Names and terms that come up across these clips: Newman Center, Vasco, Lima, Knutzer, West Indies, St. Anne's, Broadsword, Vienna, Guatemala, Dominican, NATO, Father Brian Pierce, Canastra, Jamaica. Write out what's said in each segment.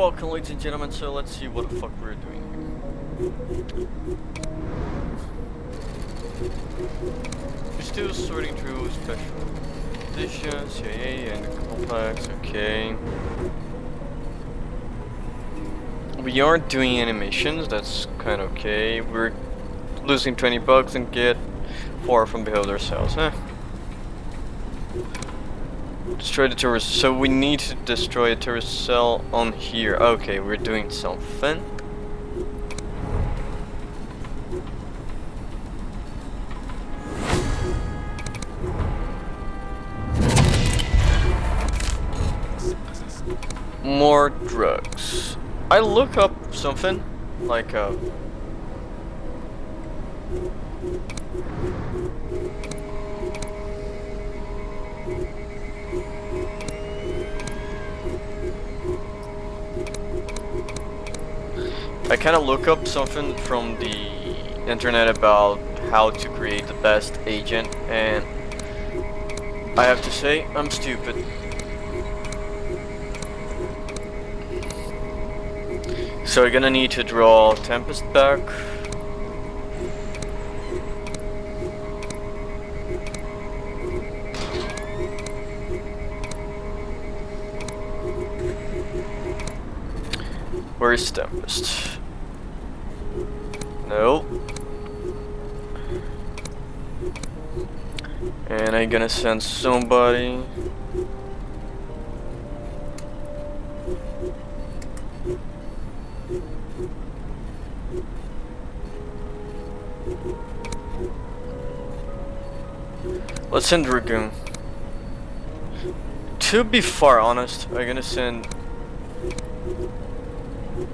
Welcome, ladies and gentlemen, so let's see what the fuck we're doing here. We're still sorting through special editions, CIA and the complex, okay. We aren't doing animations, that's kind of okay. We're losing 20 bucks and get far from behold ourselves, huh? Destroy the tourist, so we need to destroy a tourist cell on here. Okay, we're doing something. More drugs. I look up something, like I kind of look up something from the internet about how to create the best agent, and I have to say, I'm stupid. So we're gonna need to draw Tempest back. Where is Tempest? No. And I'm gonna send somebody. Let's send Dragoon. To be far honest, I'm gonna send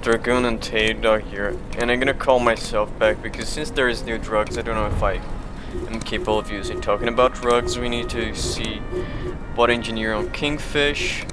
Dragoon and Taedog here, and I'm gonna call myself back because since there is new drugs, I don't know if I am capable of using. Talking about drugs, we need to see bot engineer on Kingfish.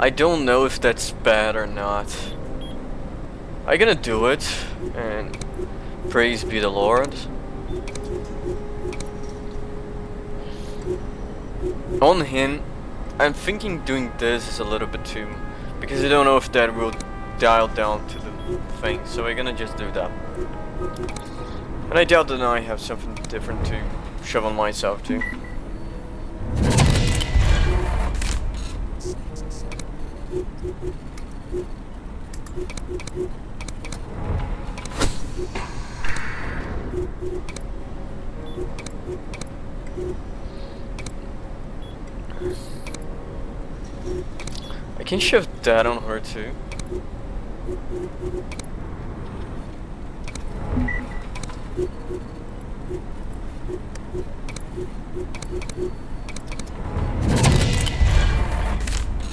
I don't know if that's bad or not. I'm gonna do it, and praise be the Lord. On him, I'm thinking doing this is a little bit too, because I don't know if that will dial down to the thing, so I'm gonna just do that. And I doubt that now I have something different to shove on myself too. I can shove that on her too.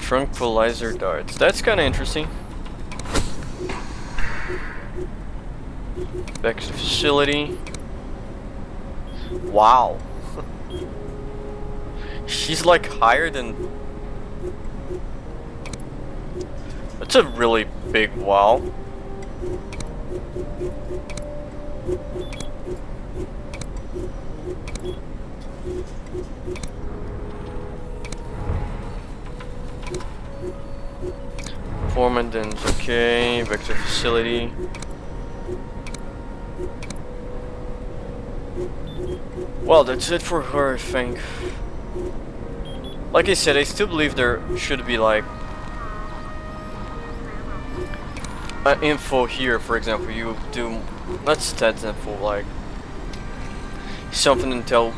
Tranquilizer darts. That's kind of interesting. Back to the facility. Wow. She's like higher than... That's a really big wow. Formandans, okay, back to the facility. Well, that's it for her, I think. Like I said, I still believe there should be like info here. For example, you do not stats info, like something to tell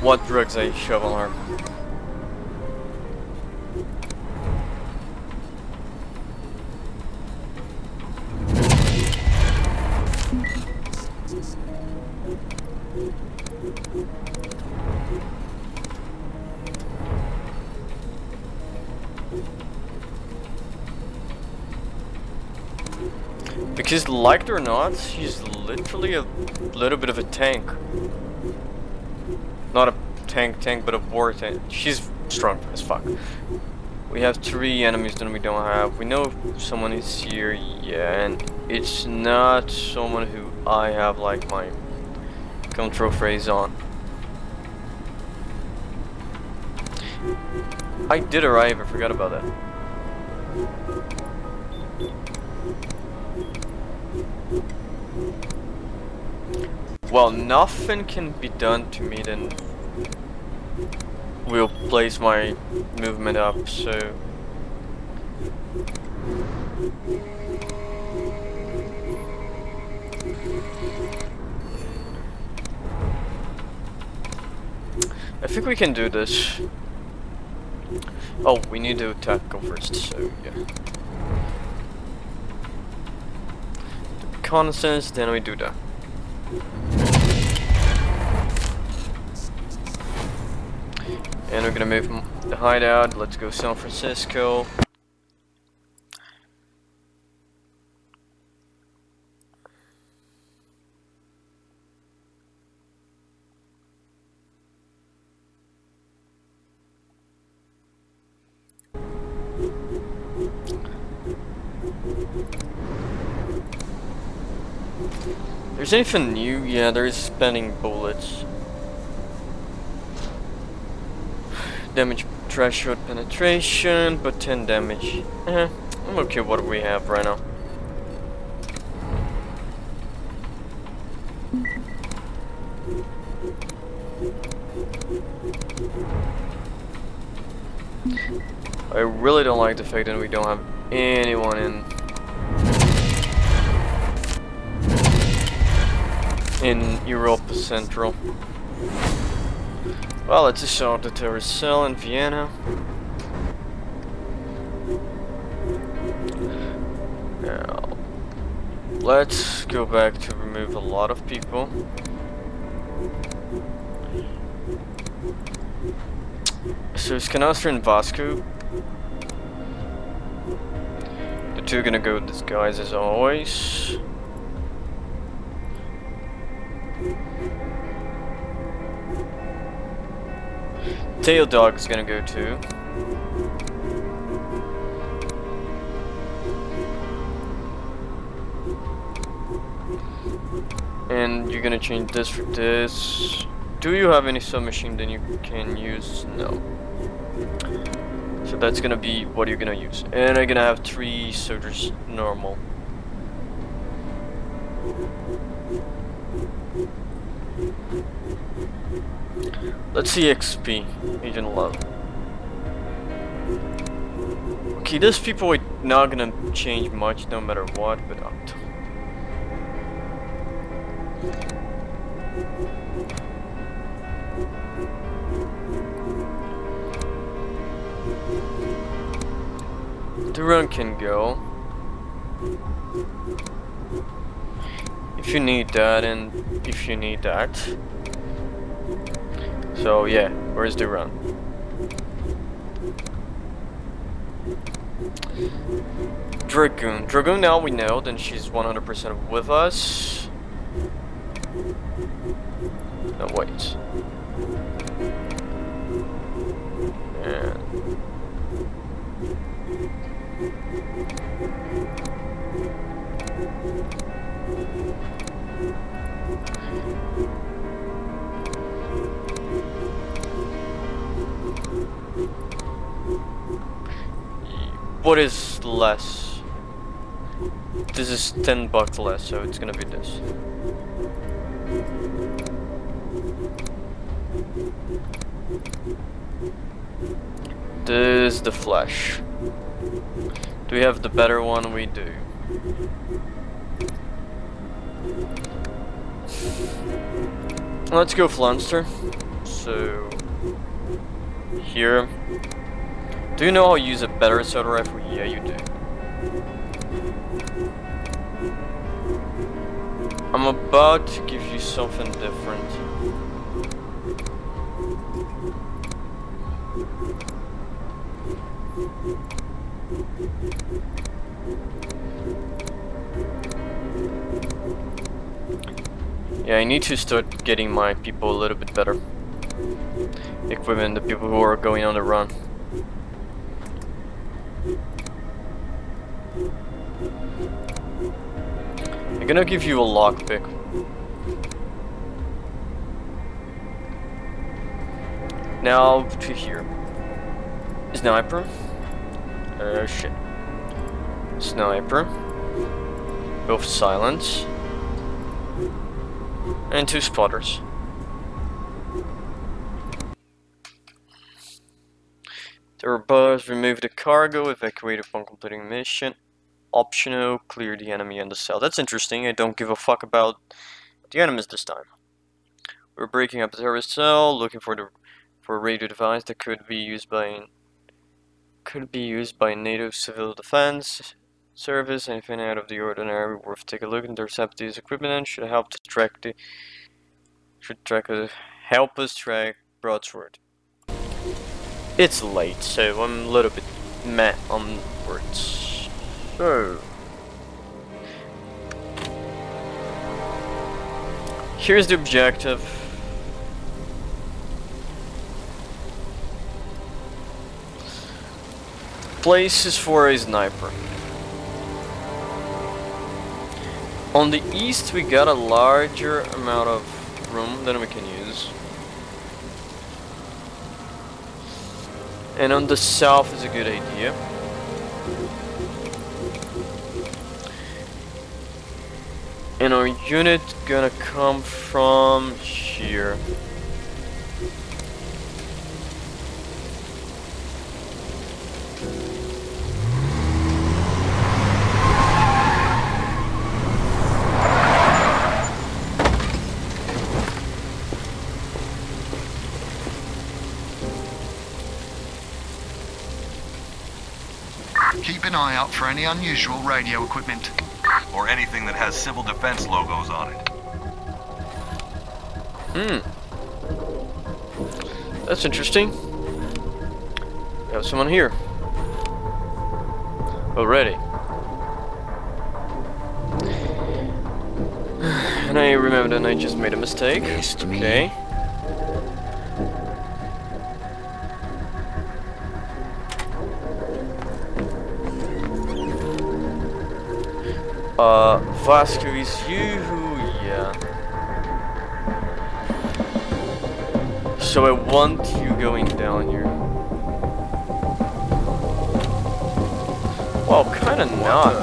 what drugs I shove on her. Because liked or not, he's literally a little bit of a tank. Not a tank, but a war tank. She's strong as fuck. We have 3 enemies that we don't have. We know someone is here, yeah, and it's not someone who I have like my control phrase on. I did arrive, I forgot about that. Well, nothing can be done to me, then we'll place my movement up, so... I think we can do this. Oh, we need to tackle first, so yeah. The reconnaissance, then we do that. And we're gonna move from the hideout. Let's go San Francisco. There's anything new? Yeah, there is spending bullets. Damage threshold penetration, but 10 damage. I'm okay what we have right now. I really don't like the fact that we don't have anyone in Europa Central. Well, let's assault the terrorist cell in Vienna. Now, let's go back to remove a lot of people. So it's Canastra and Vasco. The two are gonna go with these guys as always. Tail Dog is gonna go too. And you're gonna change this for this. Do you have any submachine that you can use? No. So that's gonna be what you're gonna use. And I'm gonna have 3 soldiers normal. Let's see XP, Agent Love. Okay, these people are not gonna change much no matter what, but the run can go. If you need that and if you need that. So yeah, where's the run? Dragoon. Dragoon now we know, then she's 100% with us. No, wait. What is less? This is $10 less, so it's gonna be this. This is the flash. Do we have the better one? We do. Let's go Flunster. So here. Do you know how to use a better assault rifle? Yeah, you do. I'm about to give you something different. Yeah, I need to start getting my people a little bit better equipment, the people who are going on the run. I'm gonna give you a lockpick. Now to here. Sniper. Oh shit. Sniper. Both silence. And two spotters. Their buzz, remove the cargo, evacuate upon completing mission. Optional, clear the enemy and the cell. That's interesting, I don't give a fuck about the enemies this time. We're breaking up the terrorist cell, looking for the a radio device that could be used by NATO civil defense service. Anything out of the ordinary worth take a look. Intercept these equipment and should help to track the help us track Broadsword. It's late, so I'm a little bit meh on words. So here's the objective. Places for a sniper. On the east we got a larger amount of room than we can use. And on the south is a good idea. And our unit gonna come from here. Keep an eye out for any unusual radio equipment. Or anything that has civil defense logos on it. Hmm. That's interesting. We have someone here. Already. And I remember that I just made a mistake. Okay. Vasco is you, yeah. So I want you going down here. Well, kinda not.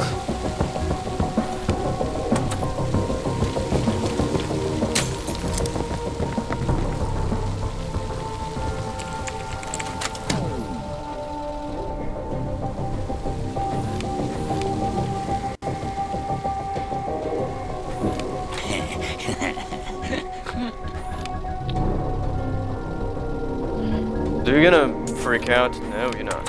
Are you gonna freak out? No, you're not.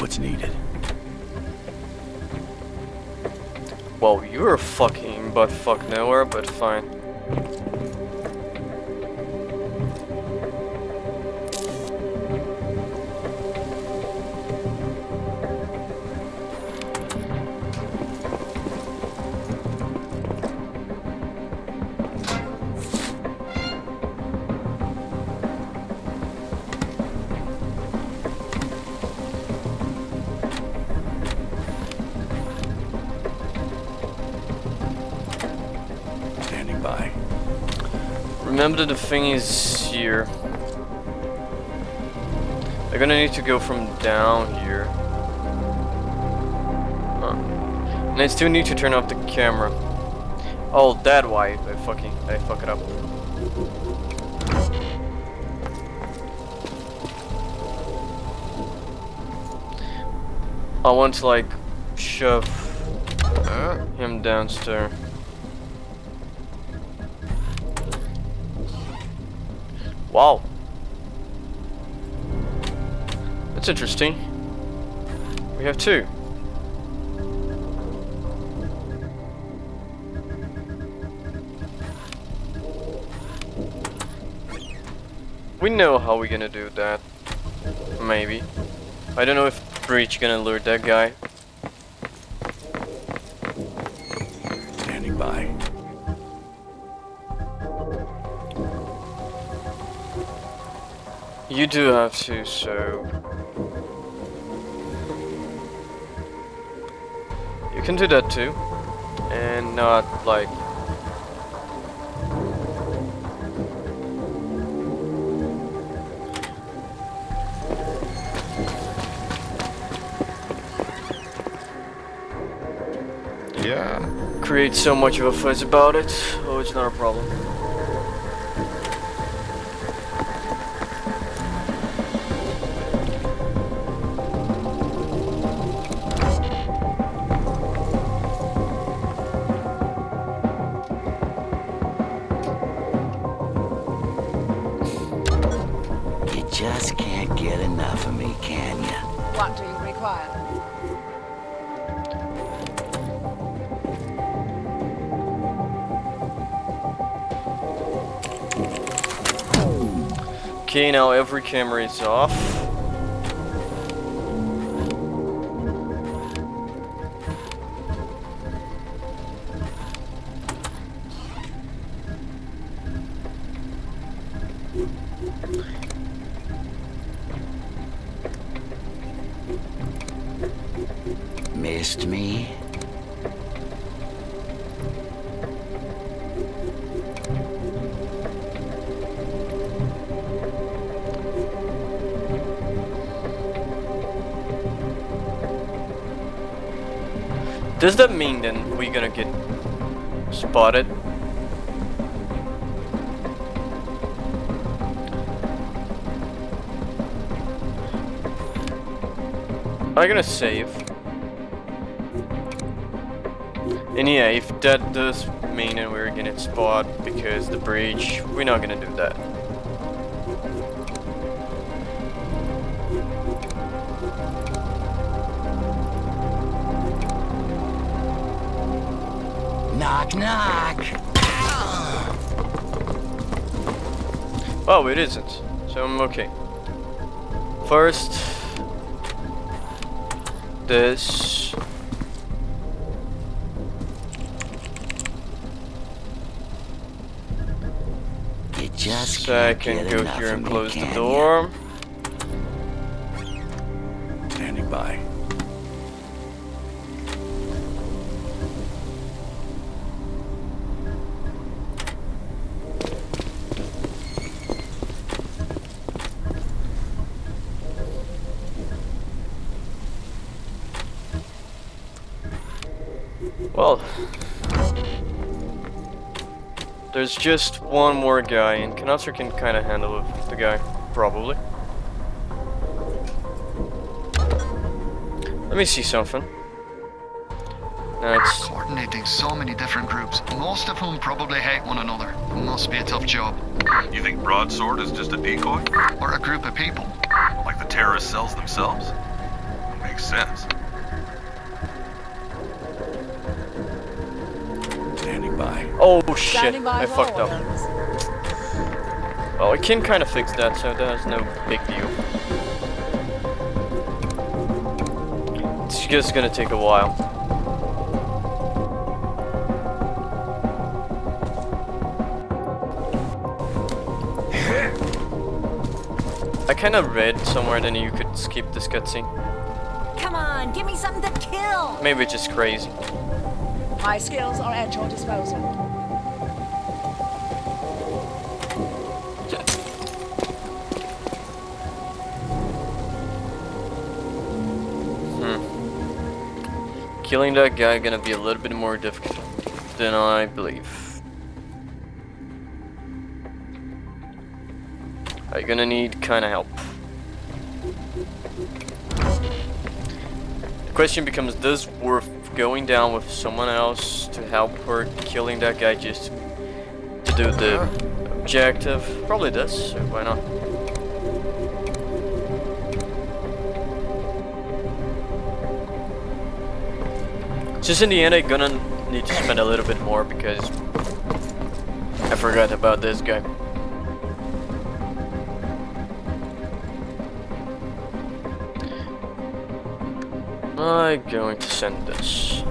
What's needed? Well, you're fucking butt fuck nowhere, but fine. Remember the thing is here. They're gonna need to go from down here. Huh. And I still need to turn off the camera. Oh, that why I fuck it up. I want to like shove him downstairs. Wow. That's interesting. We have two. We know how we're gonna do that. Maybe. I don't know if Breach gonna lure that guy. Standing by. You do have to, so... You can do that too. And not like... create so much of a fuss about it. Oh, it's not a problem. You just can't get enough of me, can you? What do you require? Okay, now every camera is off. Missed me? Does that mean then we're gonna get spotted? I'm gonna save. And yeah, if that does mean that we're gonna get spotted because the breach, we're not gonna do that. Knock, knock! Oh, it isn't. So I'm okay. First... This... You just second, go here and close the door. Standing by. Well, there's just one more guy, and Knutzer can kind of handle it, the guy, probably. Let me see something. That's coordinating so many different groups, most of whom probably hate one another. Must be a tough job. You think Broadsword is just a decoy? Or a group of people? Like the terrorist cells themselves? Makes sense. Oh shit, I fucked up. Oh, I can kind of fix that, so that's no big deal. It's just gonna take a while. I kind of read somewhere that you could skip this cutscene. Come on, give me something to kill! Maybe it's just crazy. My skills are at your disposal. Killing that guy gonna be a little bit more difficult than I believe. I'm gonna need kinda help. The question becomes, does worth going down with someone else to help her killing that guy just to do the objective? Probably does, so why not? Just in the end I'm gonna need to spend a little bit more because I forgot about this guy. I'm going to send this.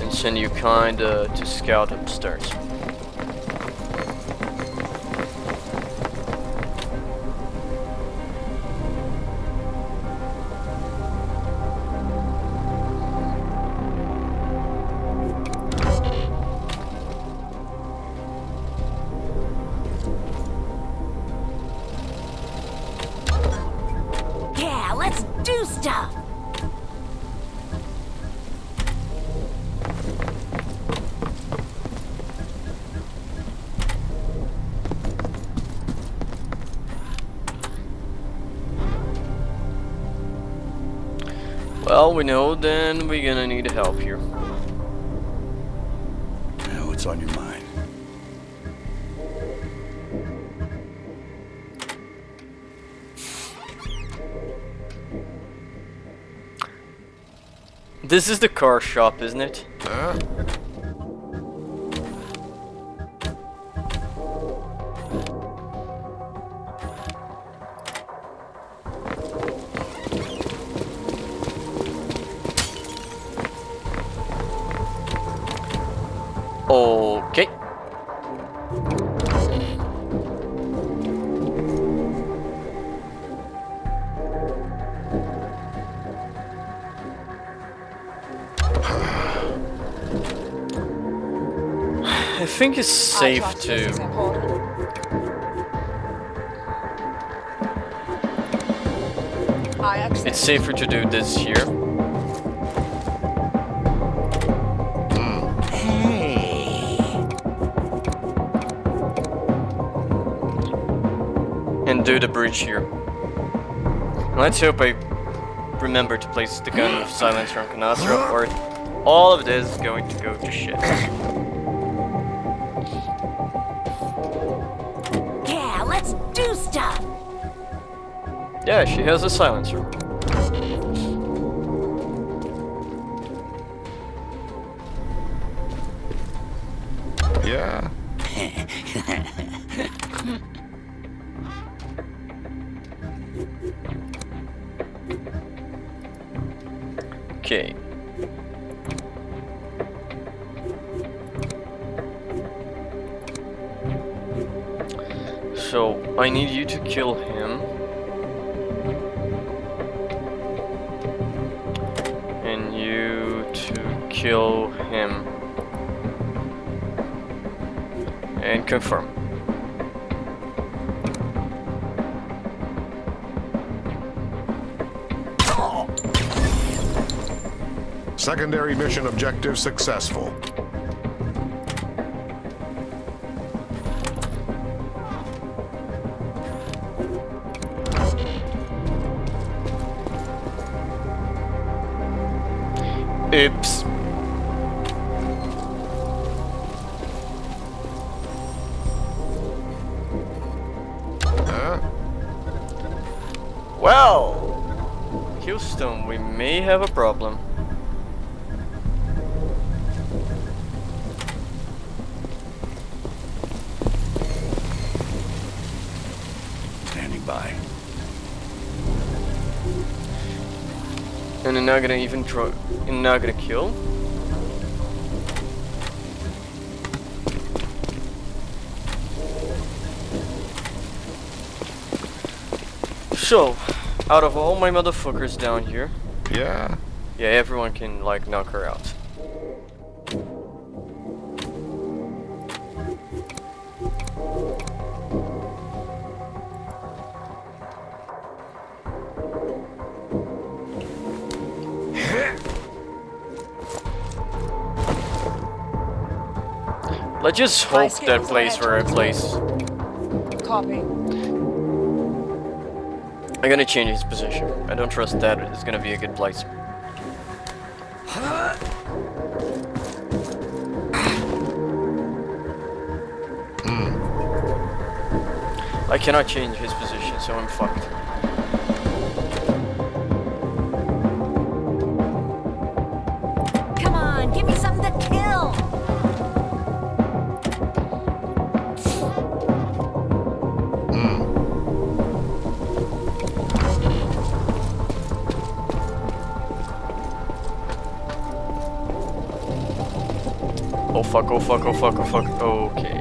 And send you kinda to scout upstairs. Well, we know then we're gonna need help here. Now, what's on your mind? This is the car shop, isn't it? Huh? I think it's safe to it's safer to do this here. And do the bridge here. Let's hope I remember to place the gun of silence from Kanasra, or all of this is going to go to shit. Yeah, she has a silencer. Yeah. Okay. So, I need you to kill him. Kill him and confirm. Secondary mission objective successful. Oops. Well, Houston, we may have a problem. Standing by. And they're not gonna even try. They're not gonna kill. So, out of all my motherfuckers down here, yeah, everyone can like knock her out. Let's just hope that place where I place. Copy. I'm gonna change his position. I don't trust that it's gonna be a good place. I cannot change his position, so I'm fucked. Come on, give me something to kill! Oh fuck, oh fuck, oh fuck, oh fuck, okay.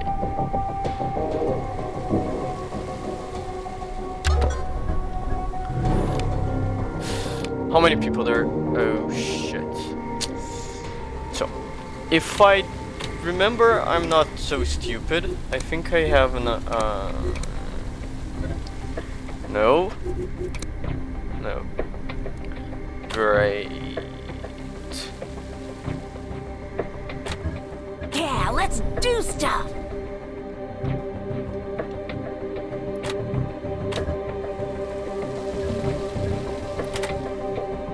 How many people there? Oh shit. So, if I remember, I'm not so stupid. I think I have an, no? No. Great. Yeah, let's do stuff!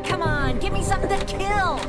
Come on, give me something to kill!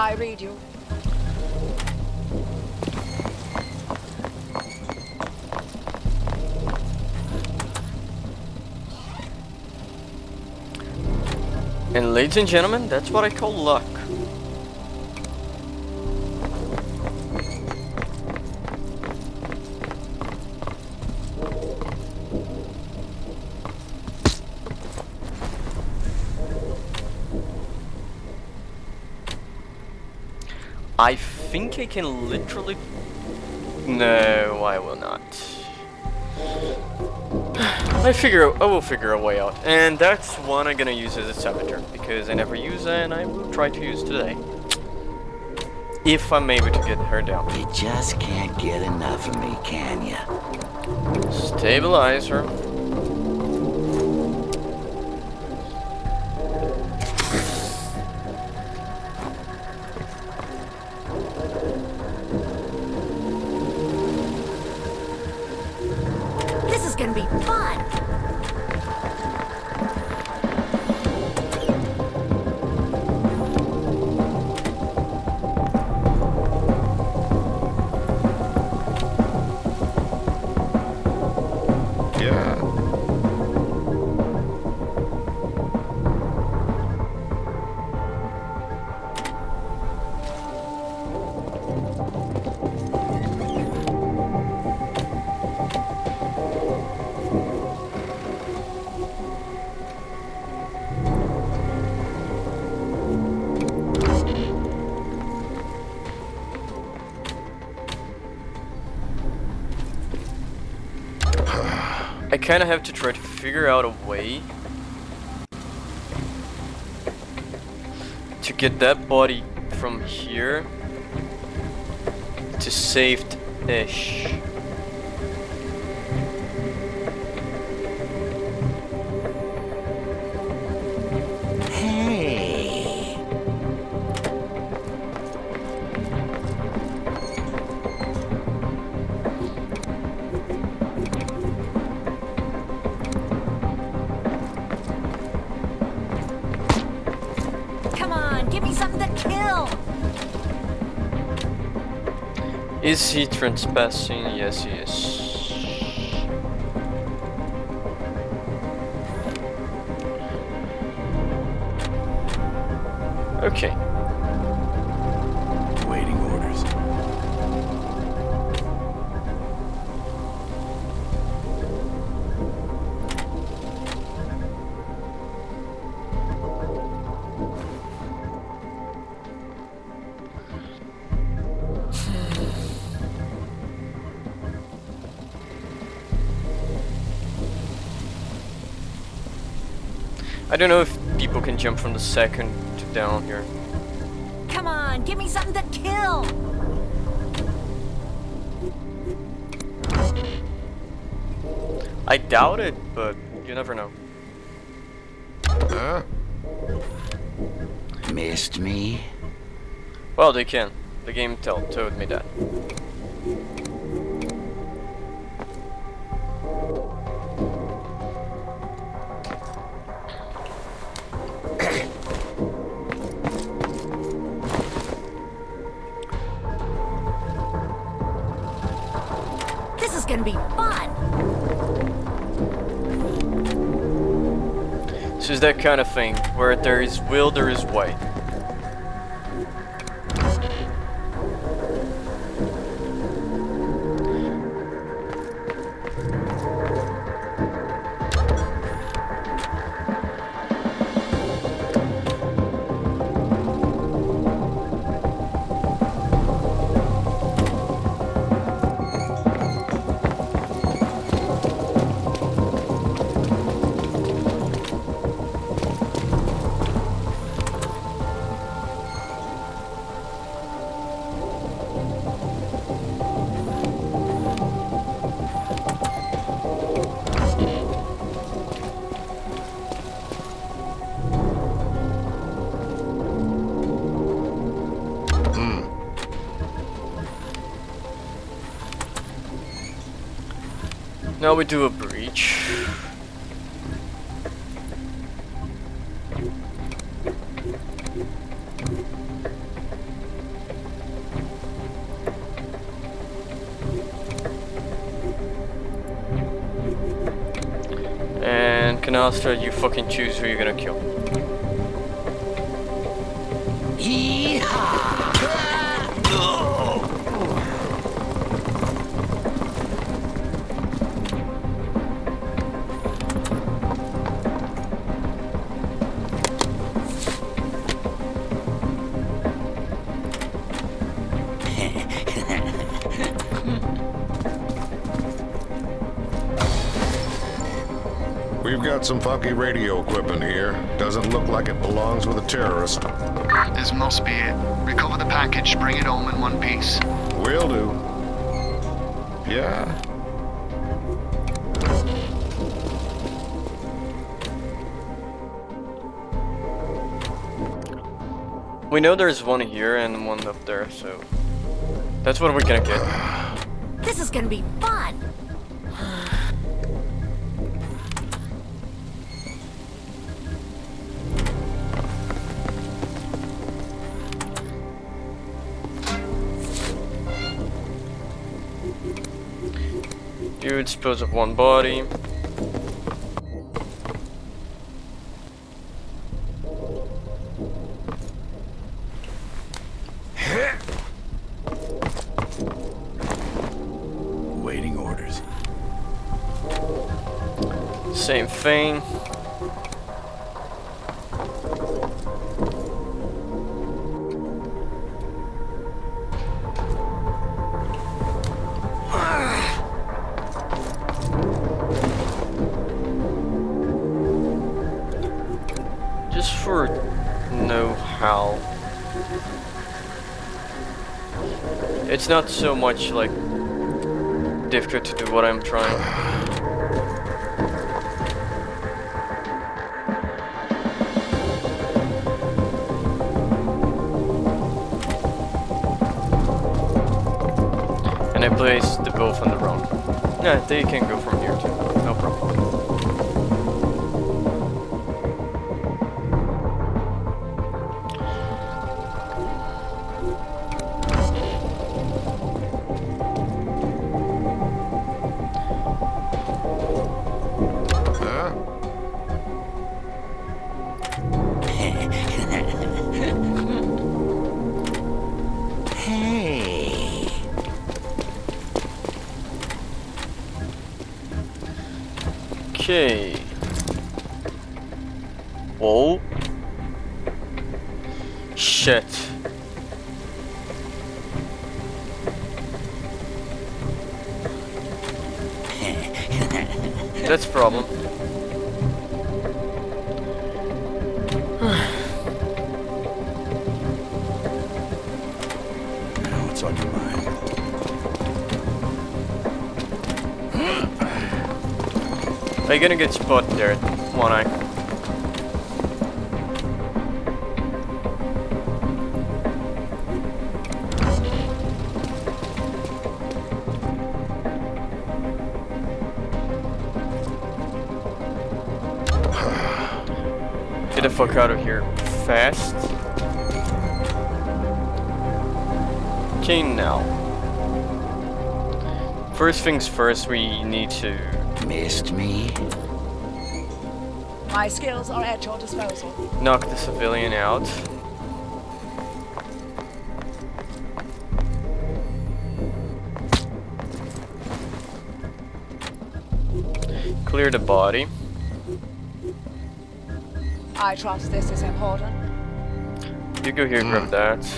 I read you. And ladies and gentlemen, that's what I call luck. I think I can literally... No, I will not. I will figure a way out. And that's one I'm gonna use as a saboteur, because I never use it and I will try to use today. If I'm able to get her down. You just can't get enough of me, can ya? Stabilize her. I kind of have to try to figure out a way to get that body from here to saved-ish. Is he trespassing? Yes, he is. Okay. Waiting orders. I don't know if people can jump from the second to down here. Come on, give me something to kill! I doubt it, but you never know. Huh? Missed me? Well, they can. The game told me that. gonna be fun. This is that kind of thing where there is will, there is way. Now we do a breach. And Canastra, you fucking choose who you're gonna kill. We've got some funky radio equipment here. Doesn't look like it belongs with a terrorist. This must be it. Recover the package, bring it home in one piece. Will do. Yeah. We know there's one here and one up there, so that's what we're gonna get. This is gonna be fun! You dispose of one body. Waiting orders. Same thing. Know-how. It's not so much like difficult to do what I'm trying. And I place the both on the wrong. Yeah, they can go from here too. No problem. Okay. Whoa. Shit. That's a problem. Now it's occupied. Are you gonna get spotted there, One Eye? Get the fuck out of here fast. Okay, now. First things first, we need to... Missed me? My skills are at your disposal. Knock the civilian out. Clear the body. I trust this is important. You go here and grab that.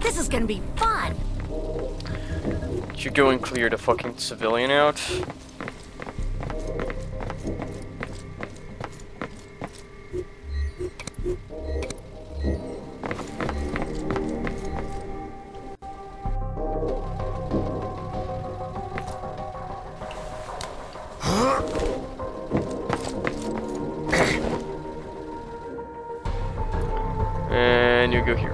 This is gonna be fun! You go and clear the fucking civilian out. And you go here.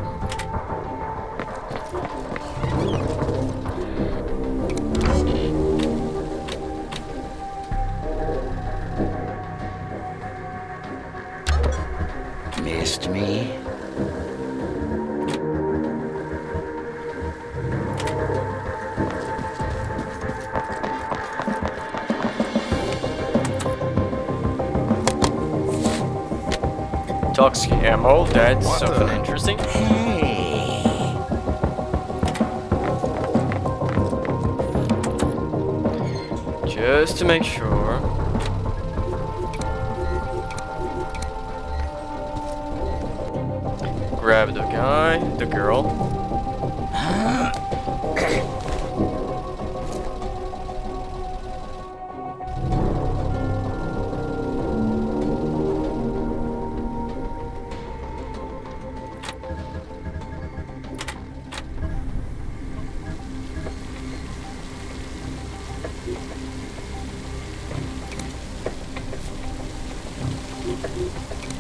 Toxic ammo, that's what something interesting. Hey. Just to make sure. Grab the guy, the girl.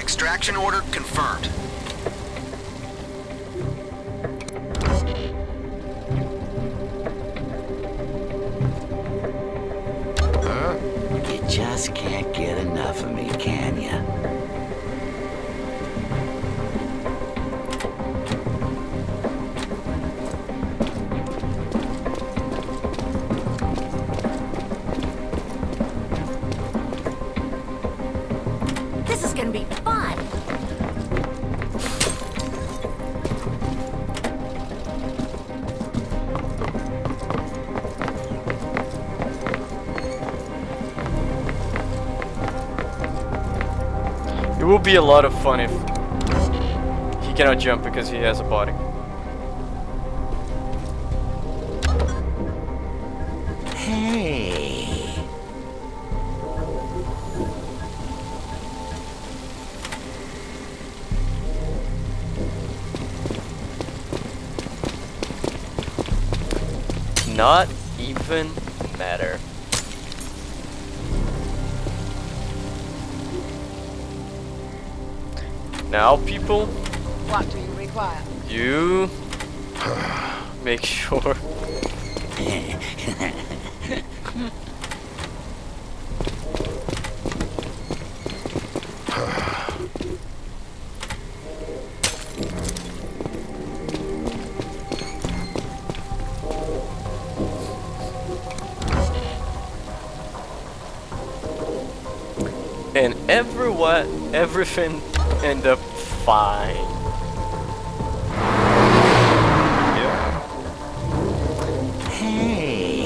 Extraction order confirmed. You just can't get enough of me, can ya? It will be a lot of fun if he cannot jump because he has a body. Hey. Not even matter. Now, people, what do you require? You make sure. And everything end up fine. Yeah. Hey.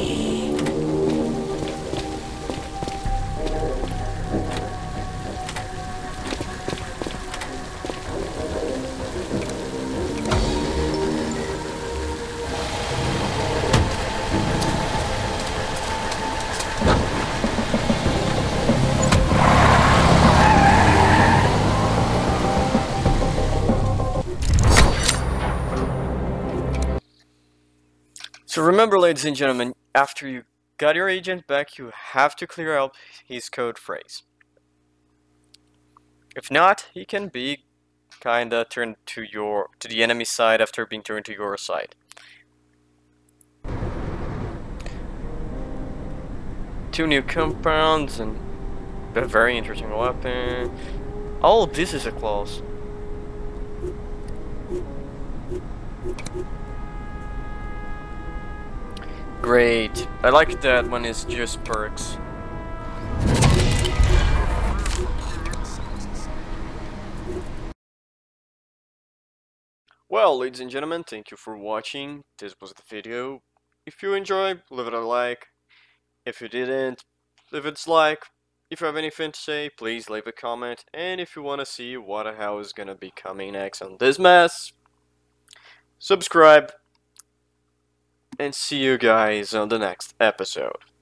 So remember, ladies and gentlemen, after you got your agent back, you have to clear out his code phrase. If not, he can be kinda turned to the enemy side after being turned to your side. Two new compounds and a very interesting weapon. All of this is a clause. Great. I like that when it's just perks. Well, ladies and gentlemen, thank you for watching. This was the video. If you enjoyed, leave it a like. If you didn't, leave a dislike. If you have anything to say, please leave a comment. And if you want to see what the hell is gonna be coming next on this mess, subscribe. And see you guys on the next episode.